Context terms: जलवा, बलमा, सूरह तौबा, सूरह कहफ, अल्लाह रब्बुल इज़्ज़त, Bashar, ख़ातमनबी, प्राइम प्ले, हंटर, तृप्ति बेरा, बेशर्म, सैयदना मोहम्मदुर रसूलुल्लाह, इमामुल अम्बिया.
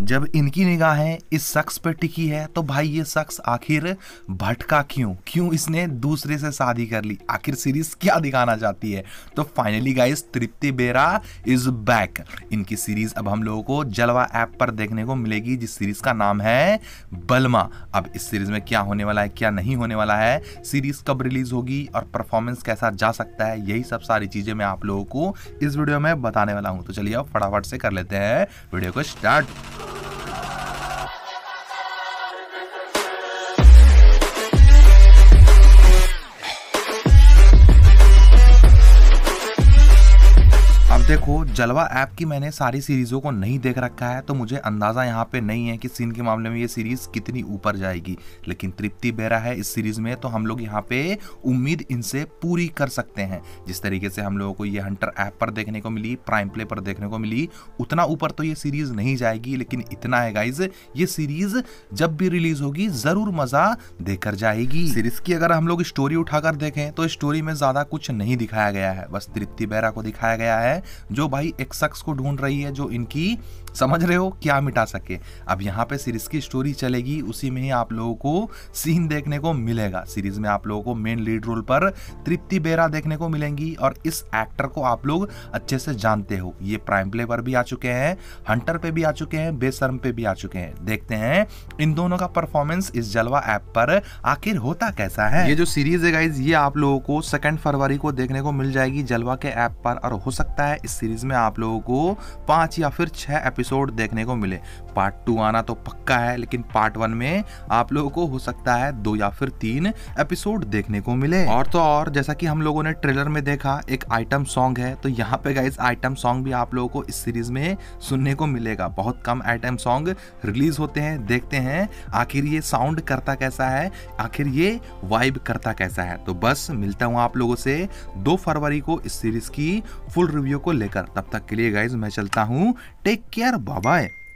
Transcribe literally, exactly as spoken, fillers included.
जब इनकी निगाहें इस शख्स पर टिकी है तो भाई ये शख्स आखिर भटका क्यों क्यों इसने दूसरे से शादी कर ली, आखिर सीरीज क्या दिखाना चाहती है। तो फाइनली गाइस तृप्ति बेरा इज बैक, इनकी सीरीज अब हम लोगों को जलवा ऐप पर देखने को मिलेगी जिस सीरीज का नाम है बलमा। अब इस सीरीज में क्या होने वाला है क्या नहीं होने वाला है, सीरीज कब रिलीज होगी और परफॉर्मेंस कैसा जा सकता है, यही सब सारी चीजें मैं आप लोगों को इस वीडियो में बताने वाला हूं। तो चलिए अब फटाफट से कर लेते हैं वीडियो को स्टार्ट। देखो जलवा ऐप की मैंने सारी सीरीज़ों को नहीं देख रखा है तो मुझे अंदाज़ा यहाँ पे नहीं है कि सीन के मामले में ये सीरीज़ कितनी ऊपर जाएगी, लेकिन तृप्ति बेरा है इस सीरीज़ में तो हम लोग यहाँ पे उम्मीद इनसे पूरी कर सकते हैं। जिस तरीके से हम लोगों को ये हंटर ऐप पर देखने को मिली, प्राइम प्ले पर देखने को मिली, उतना ऊपर तो ये सीरीज़ नहीं जाएगी, लेकिन इतना है गाइज ये सीरीज़ जब भी रिलीज़ होगी ज़रूर मज़ा देकर जाएगी। सीरीज़ की अगर हम लोग स्टोरी उठाकर देखें तो स्टोरी में ज़्यादा कुछ नहीं दिखाया गया है, बस तृप्ति बेरा को दिखाया गया है जो भाई एक शख्स को ढूंढ रही है जो इनकी समझ रहे हो क्या मिटा सके। अब यहाँ पे सीरीज की स्टोरी चलेगी, उसी में ही आप लोगों को सीन देखने को मिलेगा। सीरीज में आप लोगों को मेन लीड रोल पर तृप्ति बेरा देखने को मिलेंगी और इस एक्टर को आप लोग अच्छे से जानते हो, ये प्राइम प्ले पर भी आ चुके हैं, हंटर पे भी आ चुके हैं, बेशर्म पे भी आ चुके हैं। देखते हैं इन दोनों का परफॉर्मेंस इस जलवा ऐप पर आखिर होता कैसा है। ये जो सीरीज है गाइज ये आप लोगों को सेकेंड फरवरी को देखने को मिल जाएगी जलवा के ऐप पर, और हो सकता है इस सीरीज में आप लोगों को पांच या फिर छह एपिसोड देखने को मिले। पार्ट टू आना तो पक्का है, लेकिन पार्ट वन में आप लोगों को हो सकता है दो या फिर तीन एपिसोड देखने को मिले। और तो और जैसा कि हम लोगों ने ट्रेलर में देखा एक आइटम सॉन्ग है, तो यहाँ पे गाइस आइटम सॉन्ग भी आप लोगों को इस सीरीज में सुनने को मिलेगा। बहुत कम आइटम सॉन्ग रिलीज होते हैं, देखते हैं आखिर ये साउंड करता कैसा है, आखिर ये वाइब करता कैसा है। तो बस मिलता हूँ आप लोगों से दो फरवरी को इस सीरीज की फुल रिव्यू को लेकर, तब तक के लिए गाइज मैं चलता हूं। Take care, bye bye.